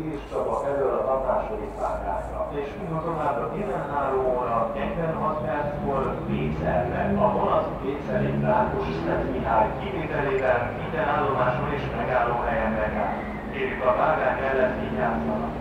Íris Csaba elől a Tatássori Szágányra, és mindazon át a 13 óra 46 perckor Pécselre, a vonasz Pécseli Rákosszentmihály kivételével minden állomáson és megállóhelyen megáll. Kérjük a vágány mellett vigyázzanak.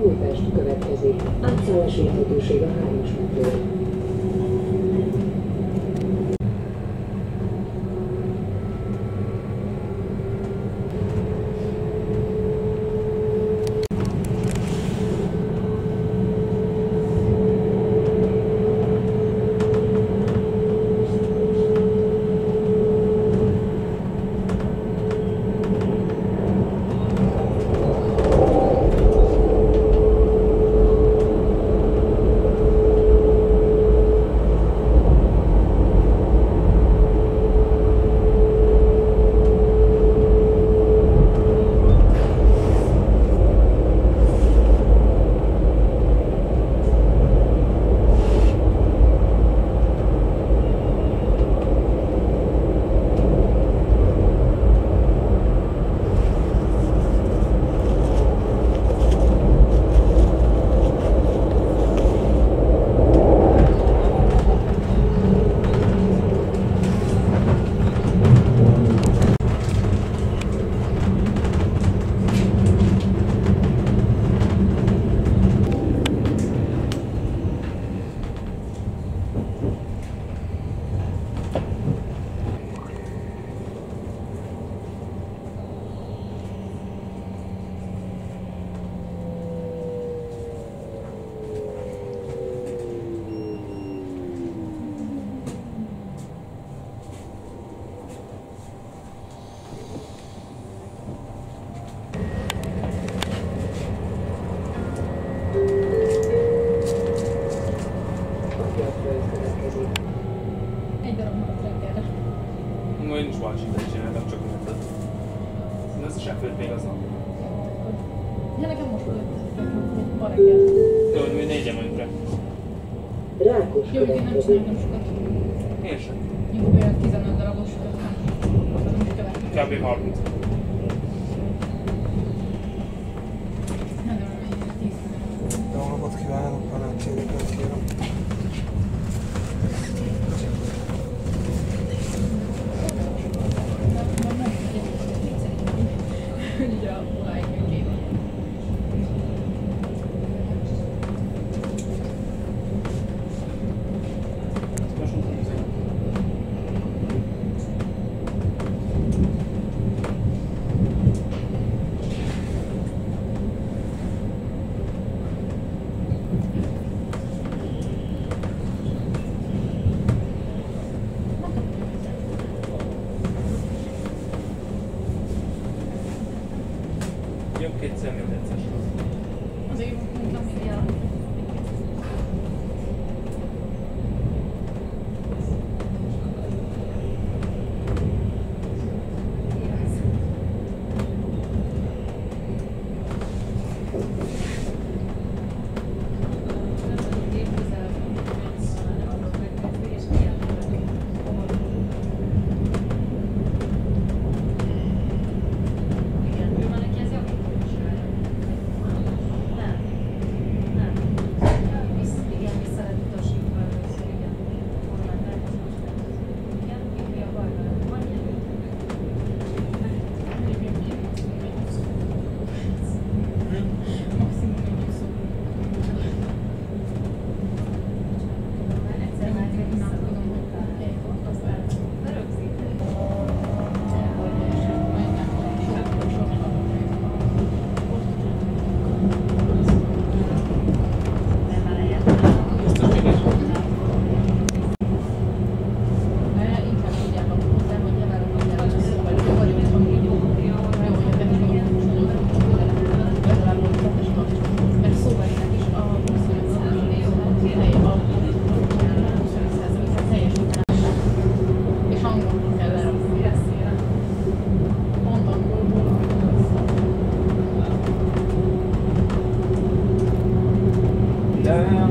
Újpest következik. Átszállás érthetőség a 3-as metről. Rákos következik. Én sem. Jó, olyan 15 darabos következik. Kb. 30. Jó napot kívánok, parancséretet kérem.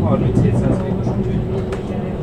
37%-os, úgyhogy jelenni.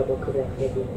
darabba következik.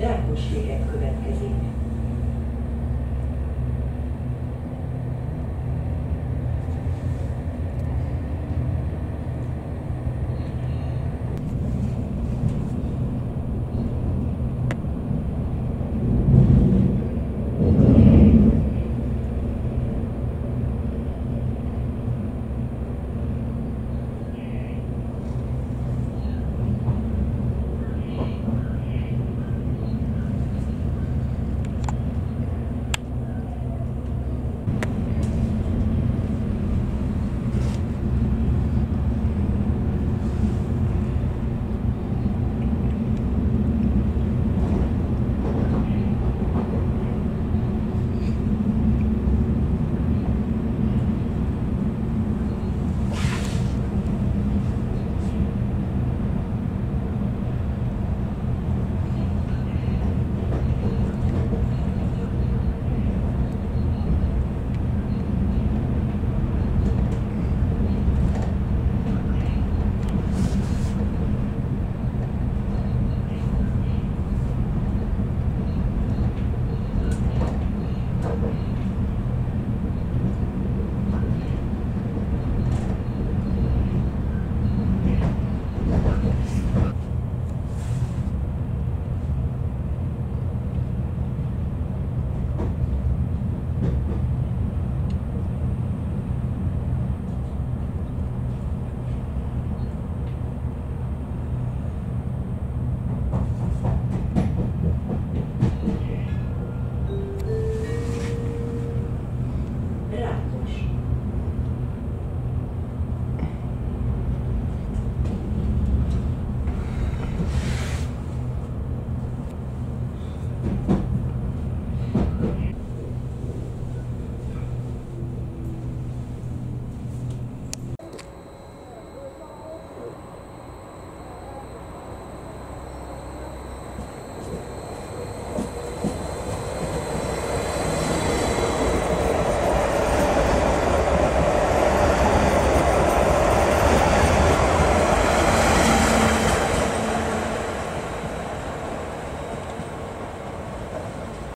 Rákos következik.